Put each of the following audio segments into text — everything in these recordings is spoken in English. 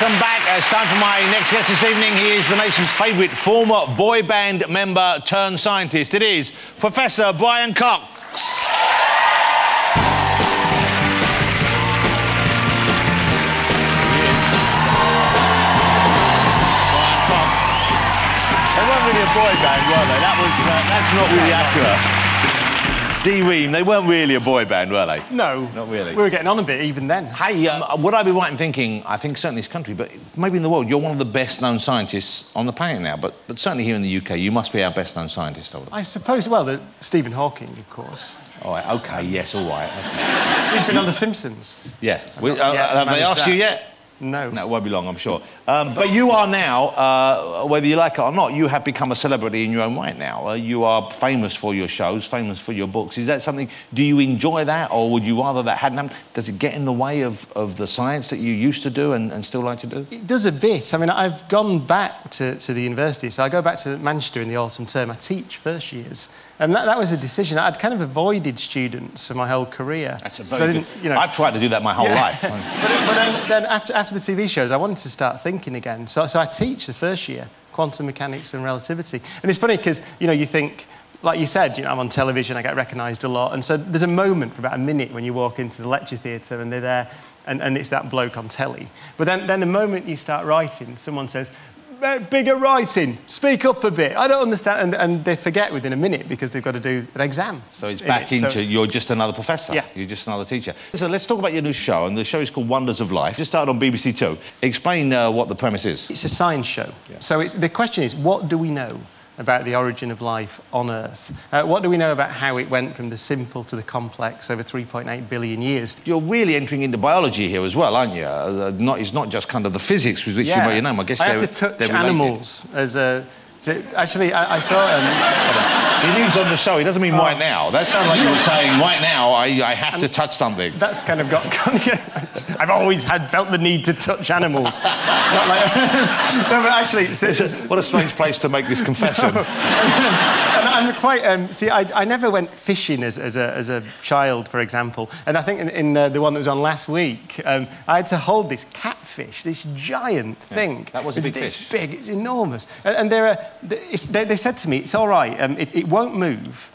Welcome back. It's time for my next guest this evening. He is the nation's favourite former boy band member turned scientist. It is Professor Brian Cox. Boy band, were they? That was that's not really accurate. D:Ream, they weren't really a boy band, were they? No, not really. We were getting on a bit even then. Hey, would I be right in thinking? I think certainly in this country, but maybe in the world, you're one of the best-known scientists on the planet now. But certainly here in the UK, you must be our best-known scientist. I suppose. Well, the Stephen Hawking, of course. All right. Okay. Yes. All right. Okay. He's been on The Simpsons. Yeah. Have they asked you yet? No. No, it won't be long, I'm sure. But you are now, whether you like it or not, you have become a celebrity in your own right now. You are famous for your shows, famous for your books. Is that something... Do you enjoy that, or would you rather that hadn't happened? Does it get in the way of the science that you used to do and still like to do? It does a bit. I mean, I've gone back to the university, so I go back to Manchester in the autumn term. I teach first years. And that was a decision. I'd kind of avoided students for my whole career. That's a very good... You know... I've tried to do that my whole life. But then after the TV shows, I wanted to start thinking again. So I teach the first year, quantum mechanics and relativity. And it's funny because, you know, you think... Like you said, you know, I'm on television, I get recognised a lot. And so there's a moment for about a minute when you walk into the lecture theatre and they're there and it's that bloke on telly. But then the moment you start writing, someone says... bigger writing, speak up a bit. I don't understand. And they forget within a minute because they've got to do an exam. So it's back into, you're just another professor. Yeah. You're just another teacher. So let's talk about your new show, and the show is called Wonders of Life. It started on BBC Two. Explain what the premise is. It's a science show. Yeah. So the question is, what do we know about the origin of life on Earth? What do we know about how it went from the simple to the complex over 3.8 billion years? You're really entering into biology here as well, aren't you? It's not just kind of the physics with which you know your name. I guess I had to touch animals as a... Actually, I saw... He means on the show, he doesn't mean right now. That sounds like you were saying, right now, I have to touch something. That's kind of got... I've always felt the need to touch animals. Not like... No, but actually... What a strange place to make this confession. No. And I'm quite... see, I never went fishing as a child, for example. And I think in the one that was on last week, I had to hold this catfish, this giant thing. That was a big fish. It's big, it's enormous. And there are... They said to me, it's all right, it won't move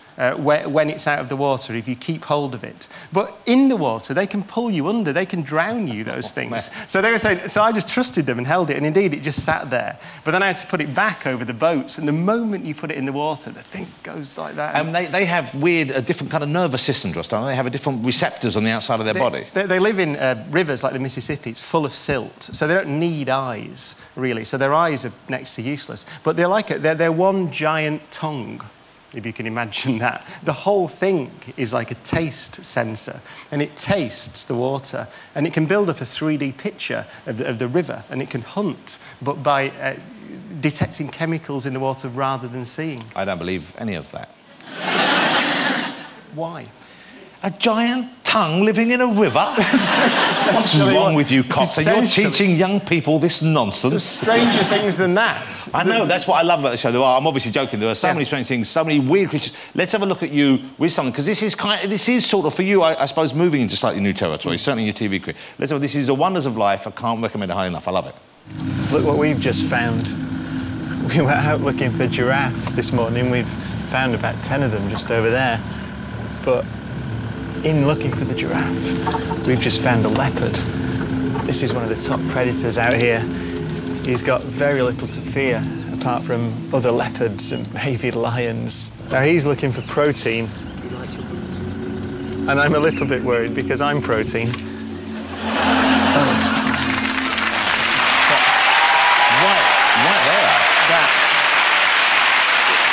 when it's out of the water if you keep hold of it. But in the water, they can pull you under, they can drown you, those things. So they were saying, so I just trusted them and held it, and indeed it just sat there. But then I had to put it back over the boats, and the moment you put it in the water, the thing goes like that. And they have a different kind of nervous system to us, don't they? They have a different receptors on the outside of their body. They live in rivers like the Mississippi, it's full of silt, so they don't need eyes, really. So their eyes are next to useless. But they're like they're one giant tongue, if you can imagine that. The whole thing is like a taste sensor, and it tastes the water, and it can build up a 3D picture of the river, and it can hunt, but by detecting chemicals in the water rather than seeing. I don't believe any of that. Why? A giant tongue living in a river? What's wrong with you, Cox? You're teaching young people this nonsense. There's stranger things than that. I know, that's what I love about the show. I'm obviously joking. There are so many strange things, so many weird creatures. Let's have a look at you with something, because this is sort of, for you, I suppose, moving into slightly new territory, certainly in your TV career. Let's have, this is The Wonders of Life. I can't recommend it highly enough. I love it. Look what we've just found. We were out looking for giraffe this morning. We've found about 10 of them just over there. But... in looking for the giraffe, we've just found a leopard. This is one of the top predators out here. He's got very little to fear, apart from other leopards and maybe lions. Now, he's looking for protein. And I'm a little bit worried, because I'm protein.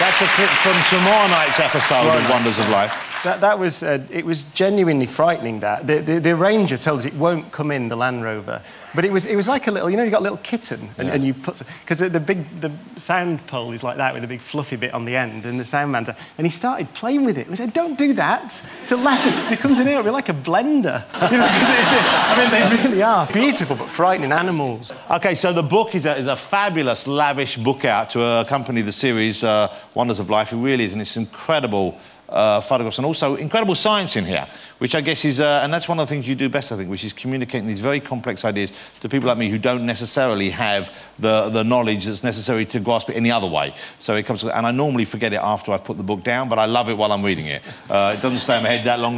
That's a clip from tomorrow night's episode of Wonders of Life. That was... it was genuinely frightening, that. The ranger told us it won't come in, the Land Rover. But it was like a little... You know, you got a little kitten, and you put... Because the sound pole is like that, with a big fluffy bit on the end, and the sound man's... And he started playing with it. We said, don't do that. It's a leopard. It comes in here, it'll be like a blender. You know, because it's... I mean, they really are beautiful, but frightening animals. OK, so the book is a fabulous, lavish book out to accompany the series Wonders of Life. It really is, and it's incredible... photographs, and also incredible science in here, which I guess is, and that's one of the things you do best, I think, which is communicating these very complex ideas to people like me who don't necessarily have the knowledge that's necessary to grasp it any other way. So it comes to, and I normally forget it after I've put the book down, but I love it while I'm reading it. It doesn't stay in my head that long.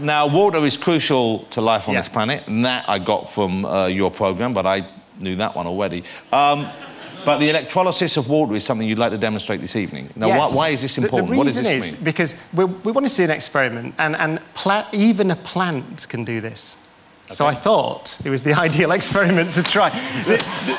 Now, water is crucial to life on this planet, and that I got from your programme, but I knew that one already. But the electrolysis of water is something you'd like to demonstrate this evening. Now, why is this important? The reason is because we wanted to see an experiment, and even a plant can do this. Okay. So I thought it was the ideal experiment to try.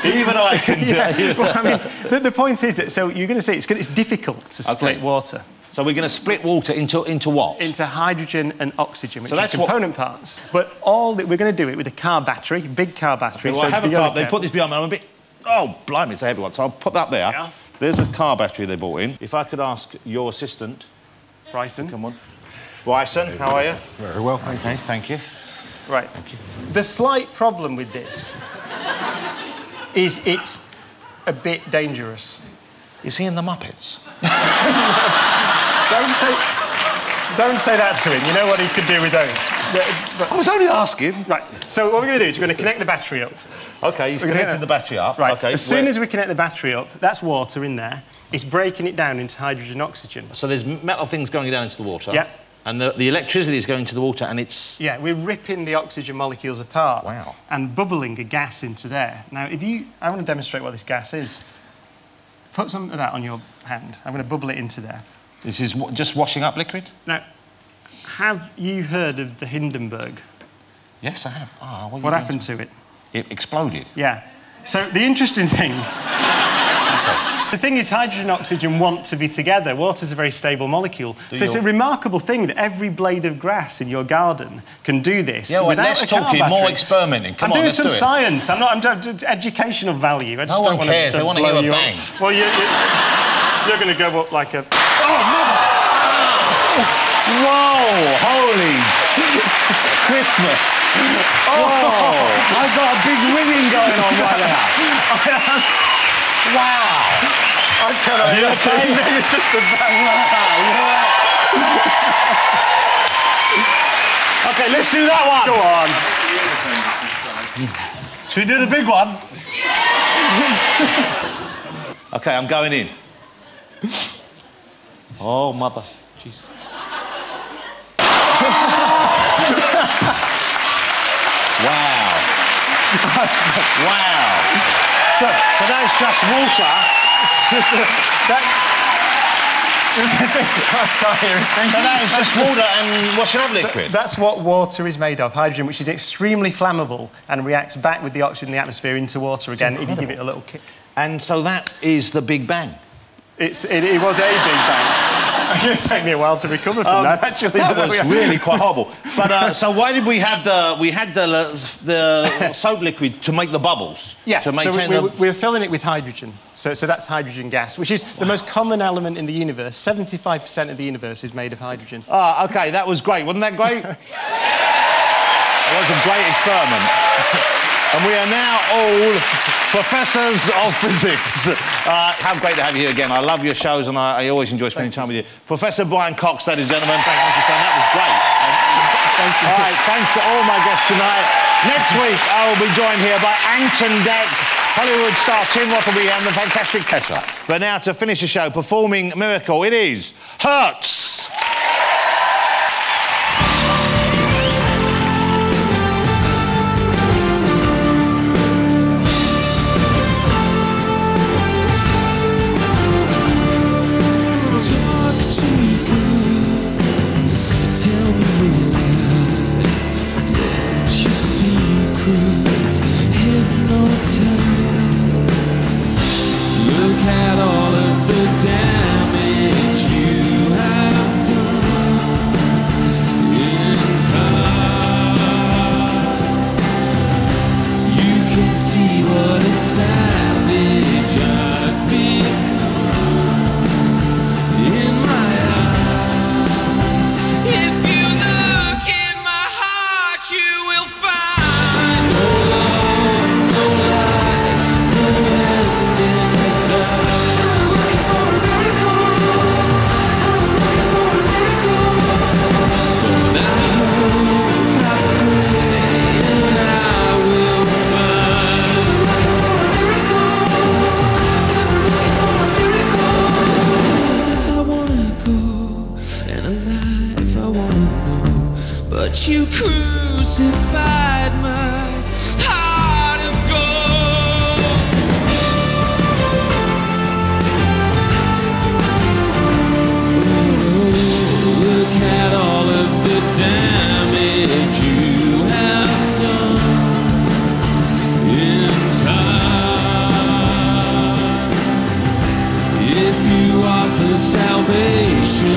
Even I can do it. Well, I mean, the point is that, so you're going to see it's difficult to split water. So we're going to split water into what? Into hydrogen and oxygen, which are component parts. But all that we're going to do it with a car battery, big car battery. Okay, well, so I have a car. They put this behind me. I'm a bit. Oh, blimey, it's a heavy one. So I'll put that there. Yeah. There's a car battery they bought in. If I could ask your assistant... Bryson. Come on. Bryson, how are you? Very well, thank you. OK, thank you. Right. Thank you. The slight problem with this is it's a bit dangerous. Is he in the Muppets? Don't say that to him. You know what he could do with those. But... I was only asking. Right, so what we're going to do is we're going to connect the battery up. OK, he's connected the battery up. Right, okay, as soon as we connect the battery up, that's water in there. It's breaking it down into hydrogen and oxygen. So there's metal things going down into the water. Yeah. And the electricity is going to the water and it's... Yeah, we're ripping the oxygen molecules apart. Wow. And bubbling a gas into there. Now, if you... I want to demonstrate what this gas is. Put some of that on your hand. I'm going to bubble it into there. This is just washing up liquid? Now, have you heard of the Hindenburg? Yes, I have. Oh, what happened to it? It exploded. Yeah. So the interesting thing... The thing is, hydrogen and oxygen want to be together. Water's a very stable molecule. So it's a remarkable thing that every blade of grass in your garden can do this. Yeah, well, let's talk more experimenting. Come on, let's do it. I'm doing some science. I'm educational value. No one cares. They want to hear a bang. Well, you're going to go up like a... Whoa! Holy Christmas! Oh! I've got a big ringing going on right now. Wow! I cannot... Are you okay? It's just a bang. OK, let's do that one. Go on. Should we do the big one? OK, I'm going in. Oh, mother. Jeez. Wow. Wow. So that's just water. That's water and washing up liquid. That's what water is made of, hydrogen, which is extremely flammable and reacts back with the oxygen in the atmosphere into water again. It can give it a little kick. And so that is the Big Bang. It was a big bang. It took me a while to recover from that. Actually, that was really quite horrible. But so why did we have the soap liquid to make the bubbles? Yeah. To maintain so we're filling it with hydrogen. So that's hydrogen gas, which is the most common element in the universe. 75% of the universe is made of hydrogen. Ah, okay, that was great. Wasn't that great? It was a great experiment. And we are now all professors of physics. How great to have you here again. I love your shows and I always enjoy spending time with you. Professor Brian Cox, ladies and gentlemen, thank you for saying that was great. Thank you. All right, thanks to all my guests tonight. Next week, I will be joined here by Ant and Dec, Hollywood star Tim Woffleby and the fantastic Kesha. But now, to finish the show, performing Miracle, it is Hertz. Look at all of the damage you have that you crucified my heart of gold. Oh, look at all of the damage you have done in time. If you offer salvation,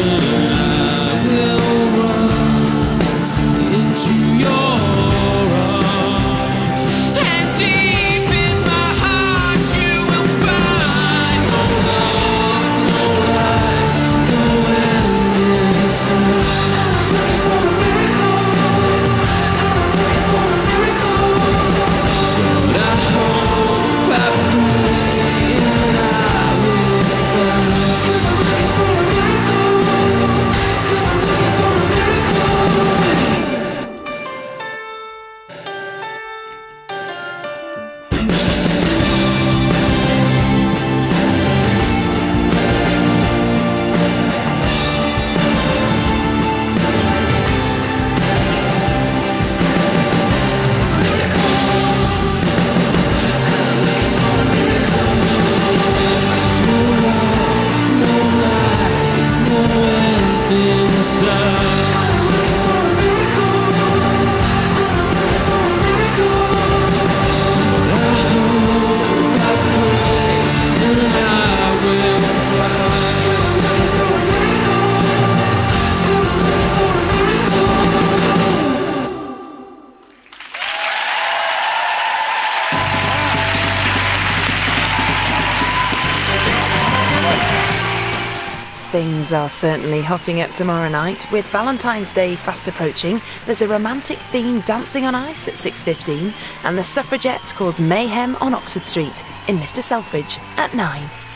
things are certainly hotting up tomorrow night. With Valentine's Day fast approaching, there's a romantic themed Dancing on Ice at 6:15, and the suffragettes cause mayhem on Oxford Street in Mr Selfridge at 9.